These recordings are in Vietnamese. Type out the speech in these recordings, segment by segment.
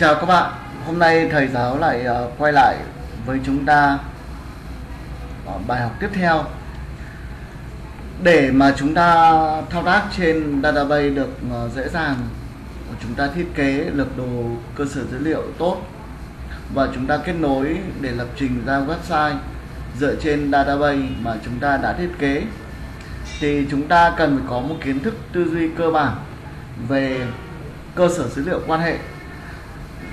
Chào các bạn, hôm nay thầy giáo lại quay lại với chúng ta bài học tiếp theo. Để mà chúng ta thao tác trên database được dễ dàng, chúng ta thiết kế lập đồ cơ sở dữ liệu tốt và chúng ta kết nối để lập trình ra website dựa trên database mà chúng ta đã thiết kế, thì chúng ta cần phải có một kiến thức tư duy cơ bản về cơ sở dữ liệu quan hệ.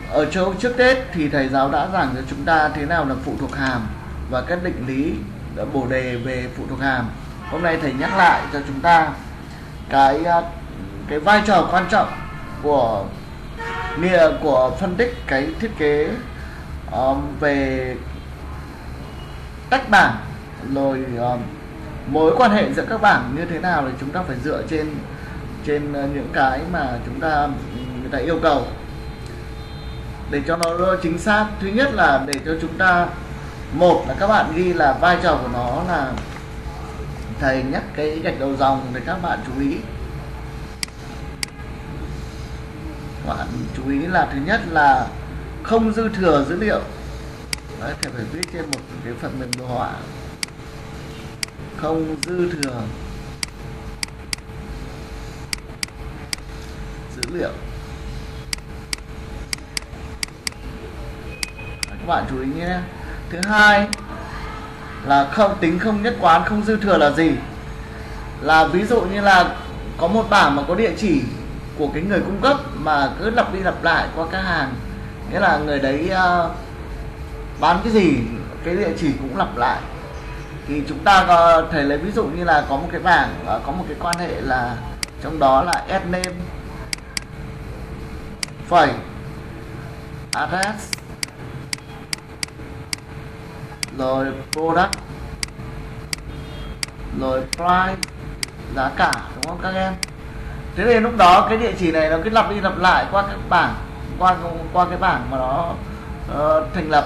Ở chỗ trước Tết thì thầy giáo đã giảng cho chúng ta thế nào là phụ thuộc hàm và các định lý đã bổ đề về phụ thuộc hàm. Hôm nay thầy nhắc lại cho chúng ta cái vai trò quan trọng của phân tích cái thiết kế về tách bảng, rồi mối quan hệ giữa các bảng như thế nào, thì chúng ta phải dựa trên những cái mà người ta yêu cầu để cho nó chính xác. Thứ nhất là để cho chúng ta, một là các bạn ghi là vai trò của nó là, thầy nhắc cái gạch đầu dòng để các bạn chú ý. Các bạn chú ý là thứ nhất là không dư thừa dữ liệu. Đấy, thầy phải viết trên một cái phần mềm đồ họa, không dư thừa dữ liệu. Các bạn chú ý nhé. Thứ hai là tính không nhất quán. Không dư thừa là gì? Là ví dụ như là có một bảng mà có địa chỉ của cái người cung cấp mà cứ lặp đi lặp lại qua các hàng, nghĩa là người đấy bán cái gì cái địa chỉ cũng lặp lại, thì chúng ta có thể lấy ví dụ như là có một cái bảng có một cái quan hệ là trong đó là adname phẩy address rồi product rồi price, giá cả, đúng không các em? Thế nên lúc đó cái địa chỉ này nó cứ lặp đi lặp lại qua các bảng, qua cái bảng mà nó thành lập.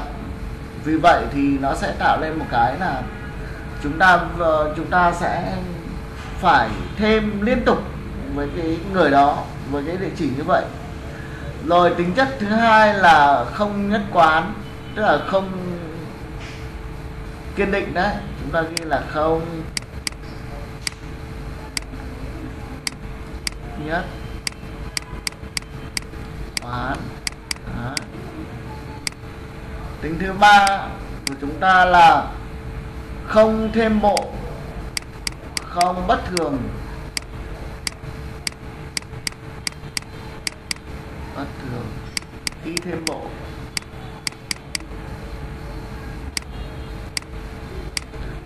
Vì vậy thì nó sẽ tạo lên một cái là chúng ta sẽ phải thêm liên tục với cái người đó, với cái địa chỉ như vậy. Rồi tính chất thứ hai là không nhất quán, tức là không kiên định. Đấy, chúng ta ghi là không nhất quán. Tính thứ ba của chúng ta là không thêm bộ, không bất thường, khi thêm bộ.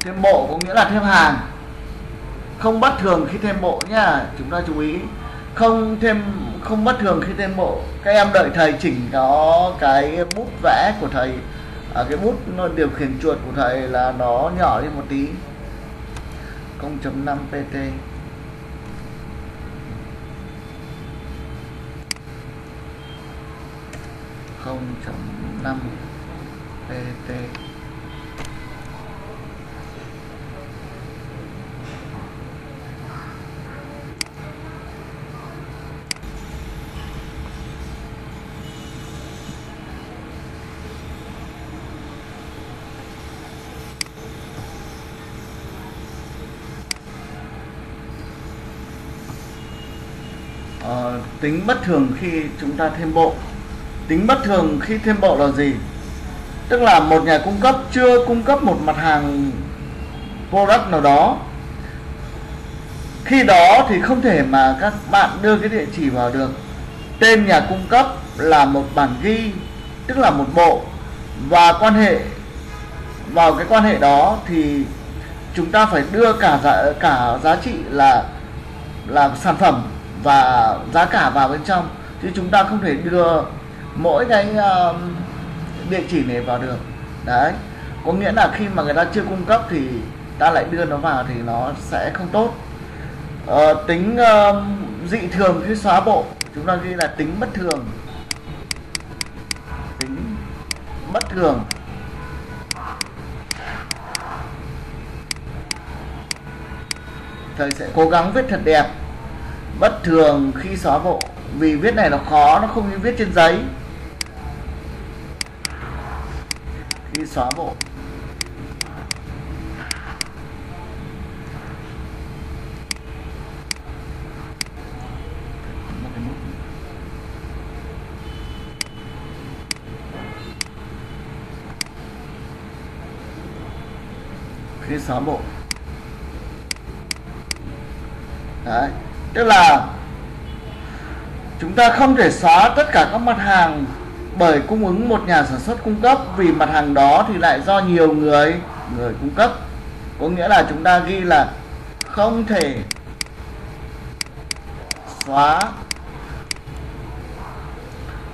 Thêm bộ có nghĩa là thêm hàng. Không bất thường khi thêm bộ nhá, chúng ta chú ý. Không bất thường khi thêm bộ. Các em đợi thầy chỉnh có cái bút vẽ của thầy, cái bút điều khiển chuột của thầy là nó nhỏ đi một tí. 0.5 pt. Tính bất thường khi chúng ta thêm bộ. Tính bất thường khi thêm bộ là gì? Tức là một nhà cung cấp chưa cung cấp một mặt hàng product nào đó, khi đó thì không thể mà các bạn đưa cái địa chỉ vào được. Tên nhà cung cấp là một bản ghi, tức là một bộ, và quan hệ vào cái quan hệ đó thì chúng ta phải đưa cả giá trị là sản phẩm và giá cả vào bên trong, chứ chúng ta không thể đưa mỗi cái địa chỉ này vào được. Đấy, có nghĩa là khi mà người ta chưa cung cấp thì ta lại đưa nó vào thì nó sẽ không tốt. Tính dị thường khi xóa bộ, chúng ta ghi là tính bất thường. Tính bất thường thầy sẽ cố gắng viết thật đẹp. Bất thường khi xóa bộ, vì viết này nó khó, nó không như viết trên giấy. đi xóa bộ. Khi xóa bộ. Đấy, tức là chúng ta không thể xóa tất cả các mặt hàng bởi cung ứng một nhà sản xuất cung cấp, vì mặt hàng đó thì lại do nhiều người cung cấp. Có nghĩa là chúng ta ghi là không thể xóa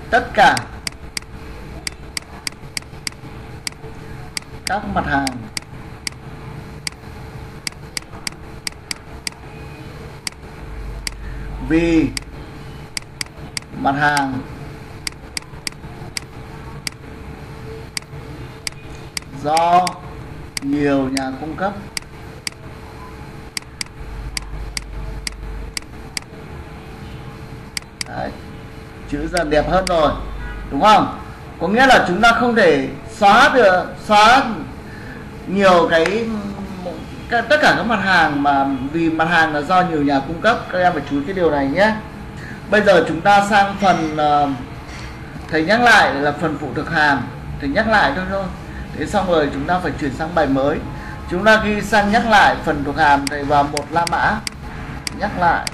tất cả các mặt hàng vì mặt hàng do nhiều nhà cung cấp đấy, chữ dần đẹp hơn rồi đúng không? Có nghĩa là chúng ta không thể xóa được nhiều tất cả các mặt hàng mà vì mặt hàng là do nhiều nhà cung cấp. Các em phải chú ý cái điều này nhé. Bây giờ chúng ta sang phần thầy nhắc lại là phần phụ thực hàm, thầy nhắc lại thôi. Thế xong rồi chúng ta phải chuyển sang bài mới. Chúng ta ghi sang nhắc lại phần thuộc hàm, thầy vào một la mã nhắc lại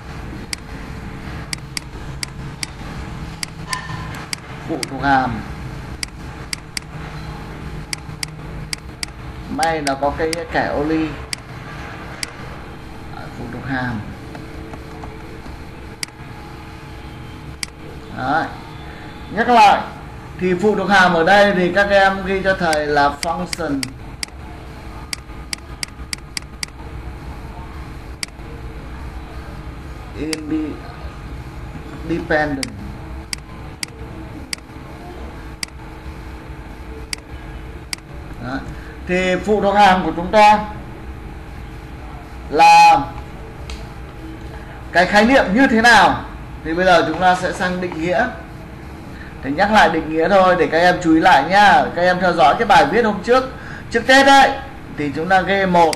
phụ thuộc hàm. May là có cái kẻ ô ly phụ thuộc hàm. Đấy. Nhắc lại thì phụ thuộc hàm ở đây thì các em ghi cho thầy là function dependent. Đấy. Thì phụ thuộc hàm của chúng ta là cái khái niệm như thế nào? Thì bây giờ chúng ta sẽ sang định nghĩa. Thầy nhắc lại định nghĩa thôi để các em chú ý lại nhá. Các em theo dõi cái bài viết hôm trước trước Tết đấy, thì chúng ta ghi một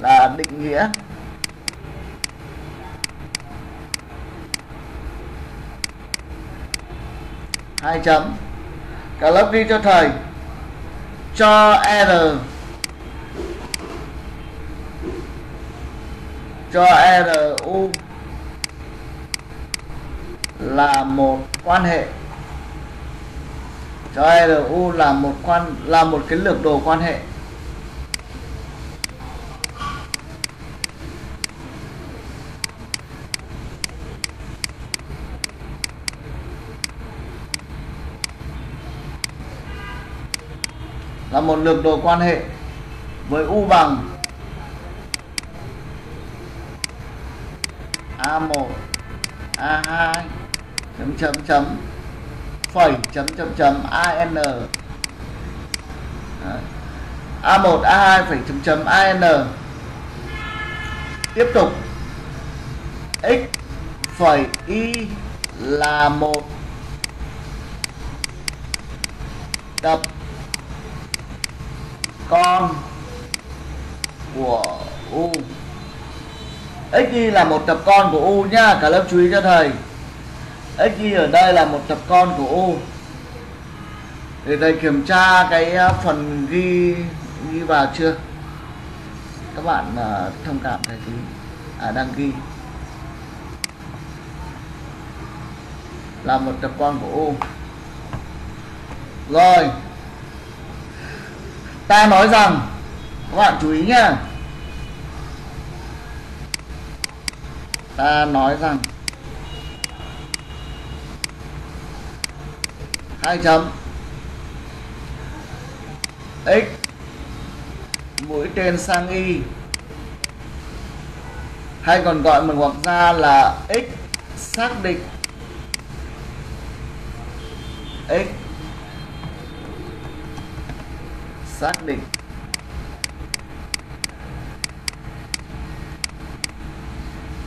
là định nghĩa, hai chấm. Cả lớp ghi cho thầy cho R, cho RU là một quan hệ, cho RU là một cái lược đồ quan hệ. Là một lược đồ quan hệ với U bằng A1, A2 chấm chấm chấm phẩy chấm chấm chấm AN. Đấy. A1, A2 phẩy chấm chấm AN. Tiếp tục X phẩy Y là một tập con của U. XY là một tập con của U nhá. Cả lớp chú ý cho thầy, XY ở đây là một tập con của U. Để thầy kiểm tra cái phần ghi vào chưa. Các bạn thông cảm thầy tí. Đang ghi là một tập con của U. Rồi, ta nói rằng, các bạn chú ý nhá, ta nói rằng hai chấm x mũi tên sang y, hay còn gọi mình hoặc ra là x xác định, x xác định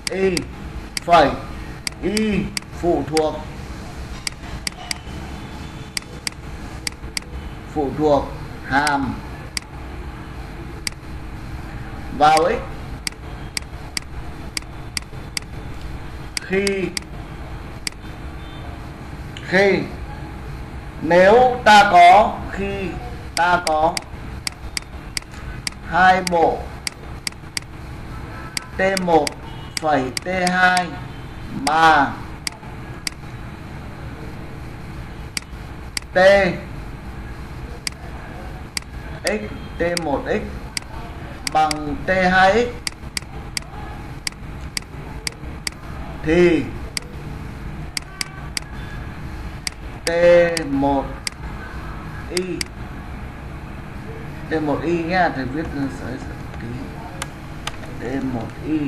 y phẩy y phụ thuộc hàm vào x khi ta có hai bộ T1 phẩy T2 mà T x T1x bằng T2x thì T1y nhá, thầy viết tí T1y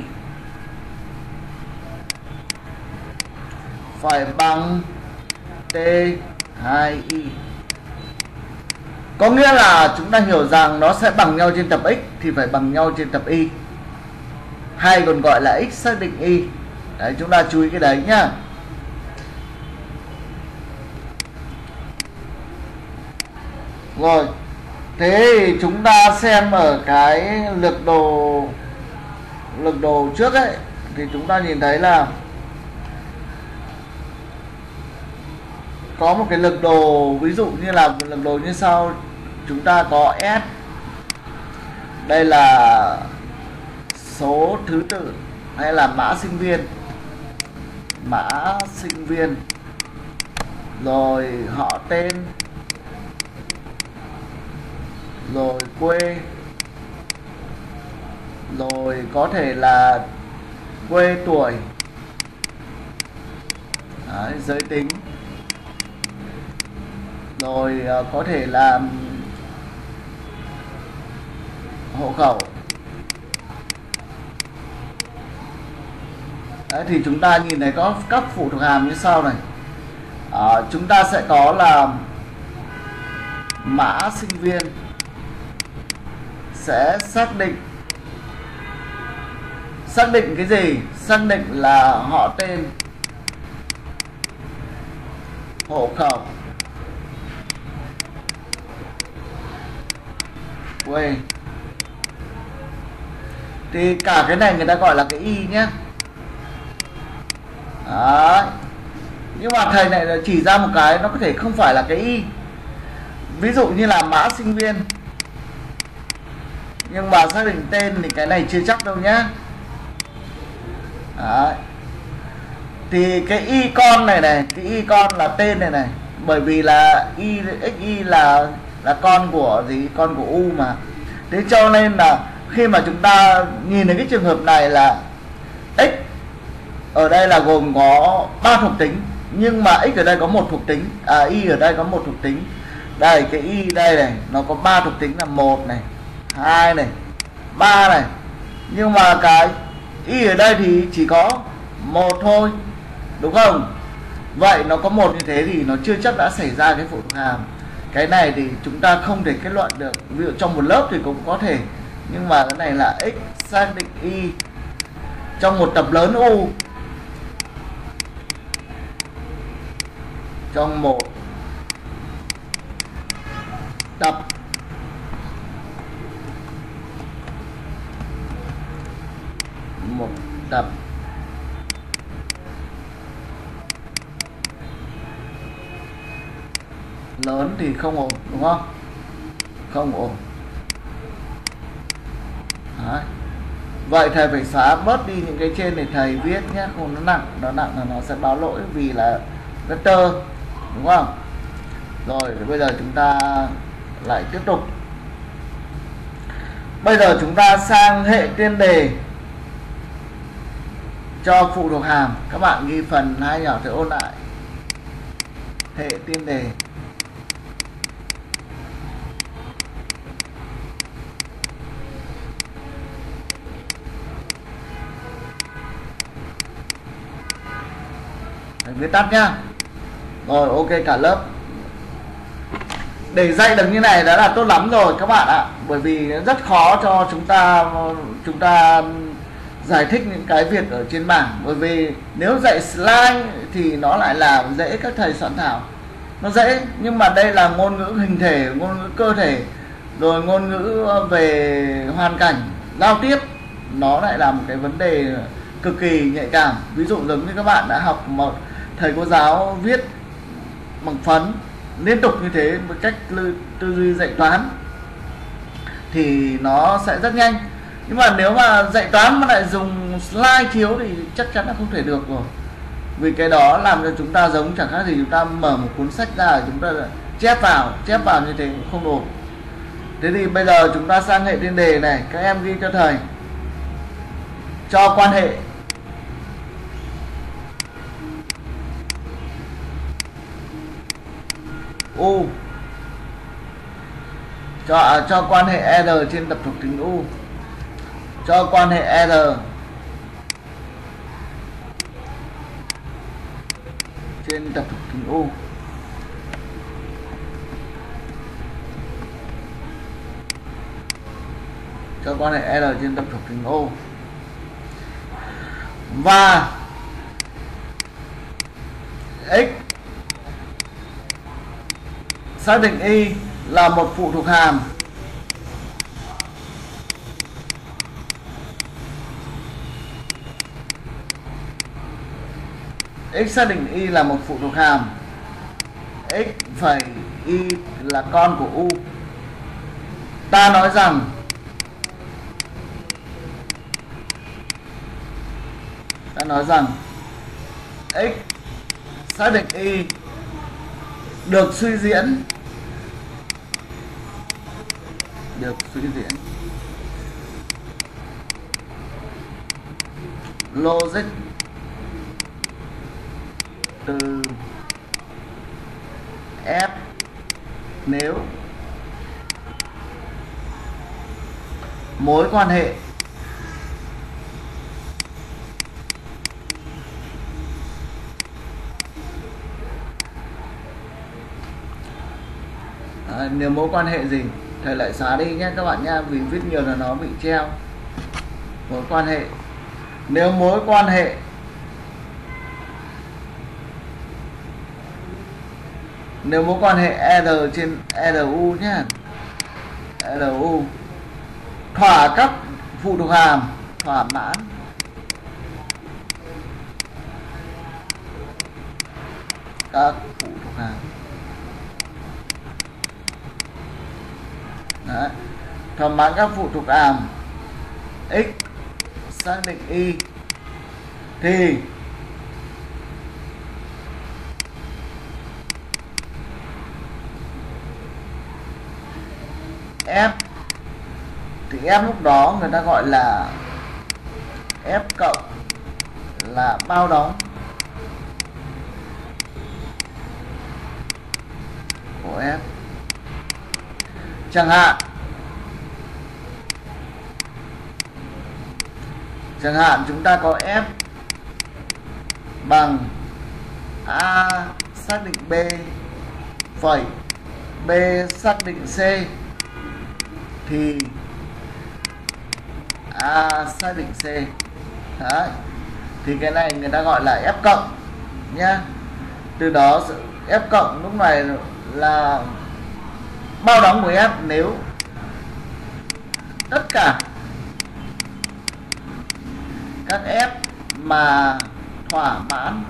phải bằng T2y. Có nghĩa là chúng ta hiểu rằng nó sẽ bằng nhau trên tập x thì phải bằng nhau trên tập y, hay còn gọi là x xác định y. Đấy, chúng ta chú ý cái đấy nhá. Rồi, thế chúng ta xem ở cái lược đồ trước ấy thì chúng ta nhìn thấy là có một cái lược đồ, ví dụ như là lược đồ như sau. Chúng ta có S, đây là số thứ tự hay là mã sinh viên, rồi họ tên, rồi quê, rồi có thể là quê, tuổi, đấy, giới tính, rồi có thể là hộ khẩu. Đấy, thì chúng ta nhìn thấy có các phụ thuộc hàm như sau này. Chúng ta sẽ có là mã sinh viên sẽ xác định cái gì? Xác định là họ tên, hộ khẩu, quê. Thì cả cái này người ta gọi là cái y nhé. Đấy. Nhưng mà thầy này chỉ ra một cái nó có thể không phải là cái y. Ví dụ như là mã sinh viên nhưng mà xác định tên thì cái này chưa chắc đâu nhá. Đấy. Thì cái y con này này, cái y con là tên này này, bởi vì là y xy là con của gì? Con của u mà. Thế cho nên là khi mà chúng ta nhìn thấy cái trường hợp này là x ở đây là gồm có 3 thuộc tính, nhưng mà x ở đây có một thuộc tính, y ở đây có một thuộc tính. Đây cái y đây này nó có 3 thuộc tính là 1 này, 2 này, 3 này. Nhưng mà cái y ở đây thì chỉ có 1 thôi, đúng không? Vậy nó có 1 như thế thì nó chưa chắc đã xảy ra cái phụ thuộc hàm. Cái này thì chúng ta không thể kết luận được. Ví dụ trong một lớp thì cũng có thể, nhưng mà cái này là x xác định y trong một tập lớn u, trong một tập lớn thì không ổn, đúng không? Không ổn. Đấy. Vậy thầy phải xóa bớt đi những cái trên để thầy viết nhé, không nó nặng là nó sẽ báo lỗi vì là vector, đúng không? Rồi bây giờ chúng ta lại tiếp tục. Bây giờ chúng ta sang hệ tiên đề cho phụ thuộc hàm. Các bạn ghi phần 2 nhỏ thầy ôn lại. Hệ tiên đề. Thầy viết tắt nhá. Rồi ok cả lớp. Để dạy được như này đã là tốt lắm rồi các bạn ạ. Bởi vì rất khó cho chúng ta giải thích những cái việc ở trên bảng. Bởi vì nếu dạy slide thì nó lại là dễ, các thầy soạn thảo nó dễ, nhưng mà đây là ngôn ngữ hình thể, ngôn ngữ cơ thể, Rồi ngôn ngữ về hoàn cảnh giao tiếp nó lại là một cái vấn đề cực kỳ nhạy cảm. Ví dụ giống như các bạn đã học một thầy cô giáo viết bằng phấn liên tục như thế một cách tư duy dạy toán thì nó sẽ rất nhanh, nhưng mà nếu mà dạy toán mà lại dùng slide thiếu thì chắc chắn là không thể được rồi, vì cái đó làm cho chúng ta giống chẳng khác gì chúng ta mở một cuốn sách ra chúng ta chép vào như thế cũng không đủ. Thế thì bây giờ chúng ta sang hệ tiền đề này, các em ghi cho thầy cho quan hệ U cho quan hệ R trên tập thuộc tính U, cho quan hệ R trên tập thuộc tính U. Cho quan hệ R trên tập thuộc tính O. Và X xác định Y là một phụ thuộc hàm X phẩy Y là con của U. Ta nói rằng X xác định Y được suy diễn logic từ F nếu mối quan hệ gì thầy lại xóa đi nhé các bạn nha, vì viết nhiều là nó bị treo. Mối quan hệ nếu mối quan hệ R trên RU nhé, RU thỏa các phụ thuộc hàm thỏa mãn các phụ thuộc hàm. Đấy. Thỏa mãn các phụ thuộc hàm X xác định Y thì F lúc đó người ta gọi là F cộng là bao đóng của F. Chẳng hạn chúng ta có F bằng A xác định B phẩy B xác định C thì A xác định C. Đấy. Thì cái này người ta gọi là F cộng nhá. Từ đó F cộng lúc này là bao đóng của F nếu tất cả các F mà thỏa mãn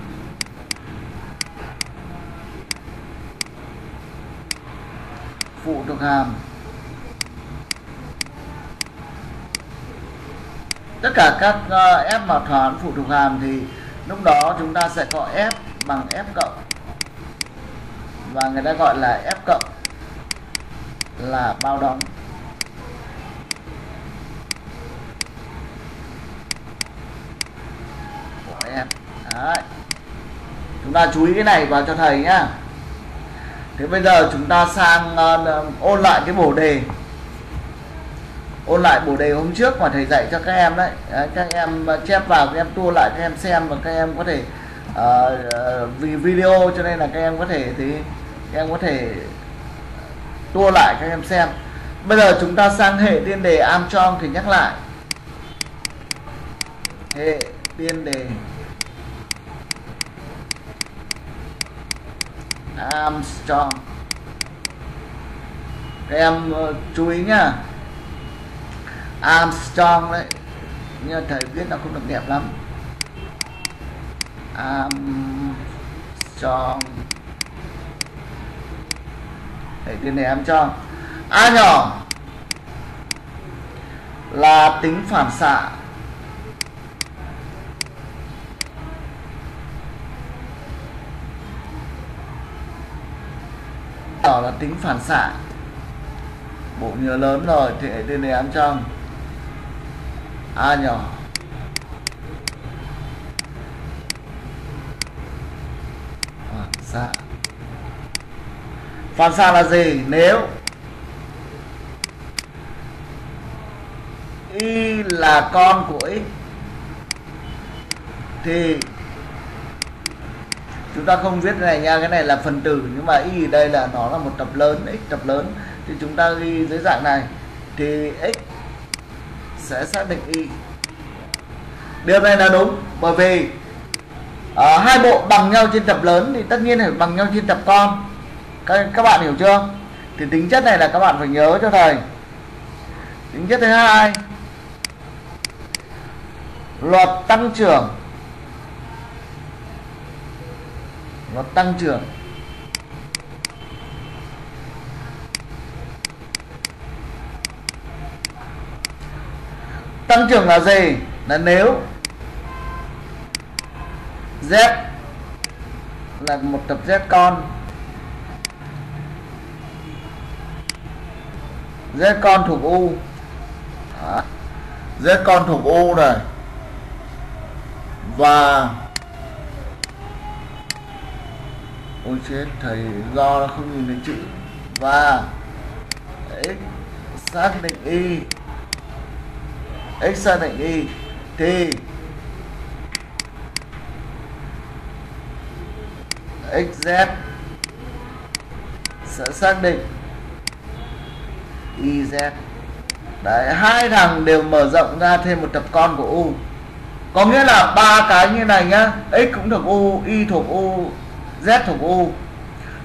phụ thuộc hàm thì lúc đó chúng ta sẽ có F bằng F cộng và người ta gọi là F cộng là bao đóng của em. Đấy. Chúng ta chú ý cái này vào cho thầy nhá. Thế bây giờ chúng ta sang ôn lại cái bổ đề, hôm trước mà thầy dạy cho các em đấy. Các em chép vào, các em tua lại, các em xem và các em có thể vì video cho nên là các em có thể tua lại các em xem. Bây giờ chúng ta sang hệ tiên đề Armstrong thì nhắc lại. Hệ tiên đề Armstrong Các em chú ý nhá. Armstrong đấy, nhưng thầy viết nó không được đẹp lắm. Armstrong, thầy viết này em cho A nhỏ là tính phản xạ, đó là tính phản xạ. Bộ nhớ lớn rồi thì hãy tên em cho A nhỏ phản xạ. Phản xạ là gì? Nếu Y là con của X thì chúng ta không viết này nha, cái này là phần tử, nhưng mà Y ở đây là nó là một tập lớn, X tập lớn, thì chúng ta ghi dưới dạng này thì X sẽ xác định Y. Điều này là đúng, bởi vì hai bộ bằng nhau trên tập lớn thì tất nhiên phải bằng nhau trên tập con. Các bạn hiểu chưa? Thì tính chất này là các bạn phải nhớ cho thầy. Tính chất thứ hai, luật tăng trưởng. Luật tăng trưởng là gì? Là nếu Z là một tập Z con, Z con thuộc U, Z con thuộc U này, và ôi chết thầy do nó không nhìn thấy chữ, và X xác định Y, X xác định Y thì XZ sẽ xác định YZ. Đấy, hai thằng đều mở rộng ra thêm một tập con của U, có nghĩa là ba cái như này nhá, X cũng thuộc U, Y thuộc U, Z thuộc U,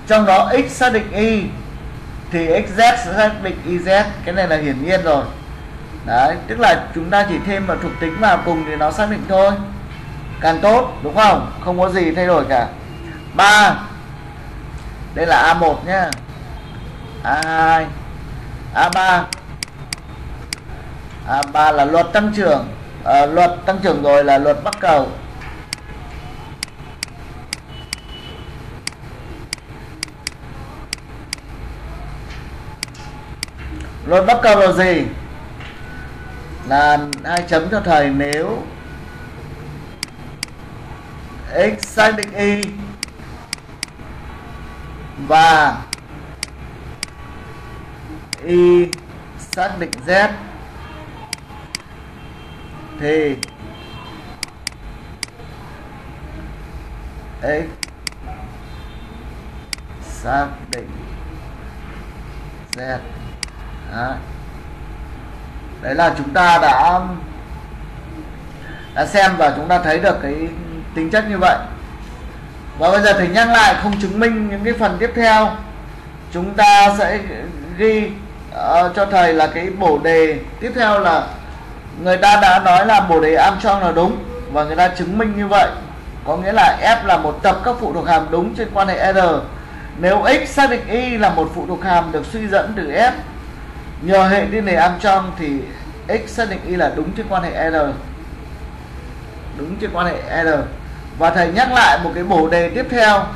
trong đó X xác định Y thì XZ sẽ xác định YZ. Cái này là hiển nhiên rồi đấy, tức là chúng ta chỉ thêm vào thuộc tính vào cùng thì nó xác định thôi, càng tốt đúng không, không có gì thay đổi cả. 3 đây là A1 nhá, A2, A3. A3 là luật tăng trưởng, luật tăng trưởng rồi là luật bắc cầu. Luật bắc cầu là gì? Là hai chấm cho thầy, nếu X xác định Y và Y xác định Z thì X xác định Z. Đấy là chúng ta đã xem và chúng ta thấy được cái tính chất như vậy. Và bây giờ thầy nhắc lại, không chứng minh những cái phần tiếp theo. Chúng ta sẽ ghi cho thầy là cái bổ đề tiếp theo là người ta đã nói là bổ đề Armstrong là đúng và người ta chứng minh như vậy, có nghĩa là F là một tập các phụ thuộc hàm đúng trên quan hệ R nếu X xác định Y là một phụ thuộc hàm được suy dẫn từ F nhờ hệ liên đề Armstrong thì X xác định Y là đúng trên quan hệ R, đúng trên quan hệ R. Và thầy nhắc lại một cái bổ đề tiếp theo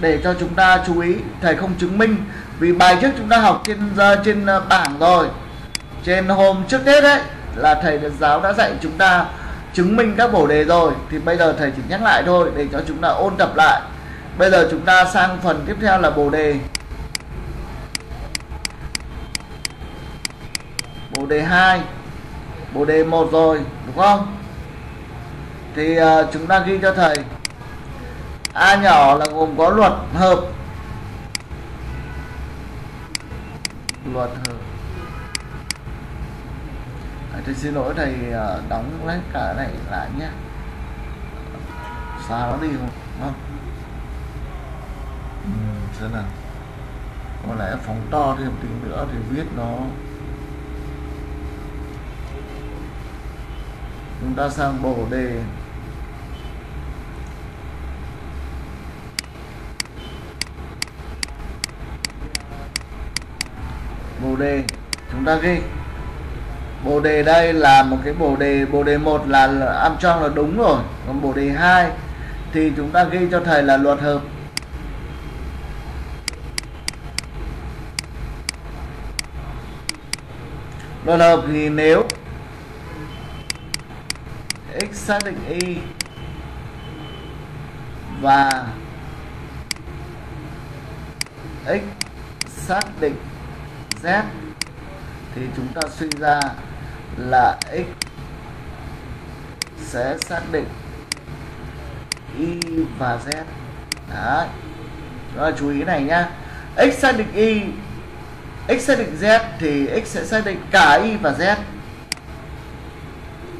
để cho chúng ta chú ý. Thầy không chứng minh vì bài trước chúng ta học trên bảng rồi, trên hôm trước Tết đấy là thầy giáo đã dạy chúng ta chứng minh các bổ đề rồi, thì bây giờ thầy chỉ nhắc lại thôi để cho chúng ta ôn tập lại. Bây giờ chúng ta sang phần tiếp theo là bổ đề. Bổ đề 2, bổ đề 1 rồi đúng không? Thì chúng ta ghi cho thầy A nhỏ là gồm có luật hợp, luật hợp. Thầy xin lỗi thầy đóng hết cả này lại nhé, sao nó đi không? Không. Thế nào? có lẽ phóng to thêm tí nữa thì viết nó. Chúng ta sang bộ đề. Bộ đề chúng ta ghi bộ đề đây là một cái bộ đề. Bộ đề 1 là Armstrong là đúng rồi, còn bộ đề 2 thì chúng ta ghi cho thầy là luật hợp. Luật hợp thì nếu x xác định y và x xác định z thì chúng ta suy ra là x sẽ xác định y và z. Đấy. Đó, chú ý này nhá. X xác định y, x xác định z thì x sẽ xác định cả y và z.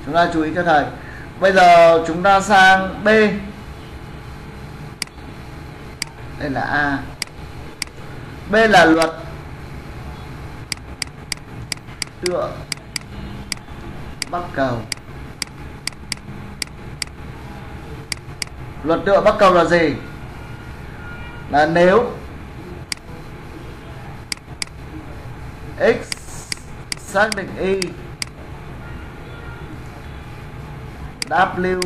Chúng ta chú ý cho thầy. Bây giờ chúng ta sang B. Đây là A. B là luật tựa bắc cầu. Luật tựa bắc cầu là gì? Là nếu x xác định y, w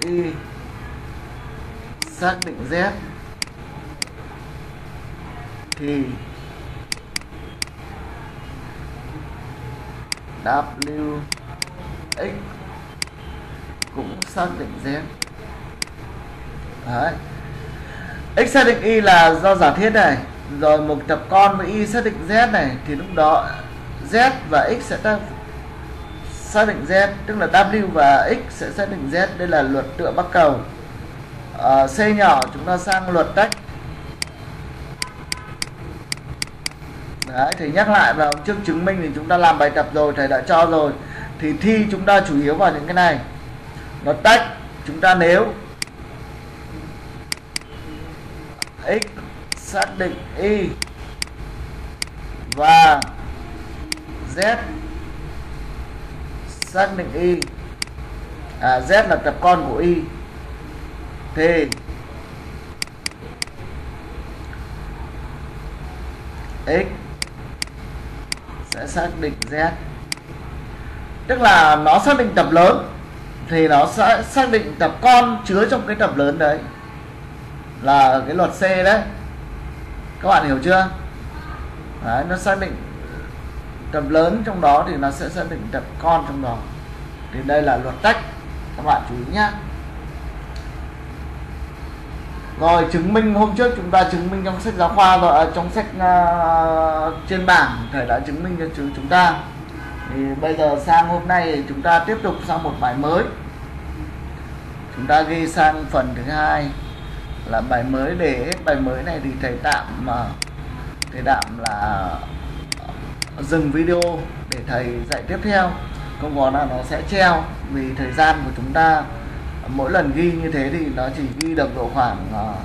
y xác định z thì w x cũng xác định z. Đấy. X xác định y là do giả thiết này, rồi một tập con với y xác định z này, thì lúc đó z và x sẽ xác định z, tức là w và x sẽ xác định z. Đây là luật tựa bắc cầu. C nhỏ chúng ta sang luật tách. Đấy, thầy nhắc lại vào trước chứng minh thì chúng ta làm bài tập rồi, thầy đã cho rồi. Thì thi chúng ta chủ yếu vào những cái này. Nó tách chúng ta nếu x xác định y và z xác định y, z là tập con của y thì x sẽ xác định z. Tức là nó xác định tập lớn thì nó sẽ xác định tập con chứa trong cái tập lớn đấy, là cái luật C đấy. Các bạn hiểu chưa? Đấy, nó xác định tập lớn trong đó thì nó sẽ xác định tập con trong đó. Thì đây là luật tách, các bạn chú ý nhé. Rồi, chứng minh hôm trước chúng ta chứng minh trong sách giáo khoa rồi, trong sách trên bảng thầy đã chứng minh cho chúng ta. Thì bây giờ sang hôm nay thì chúng ta tiếp tục sang một bài mới. Chúng ta ghi sang phần thứ hai là bài mới. Để hết bài mới này thì thầy tạm là dừng video để thầy dạy tiếp theo. Không có là nó sẽ treo vì thời gian của chúng ta mỗi lần ghi như thế thì nó chỉ ghi được độ khoảng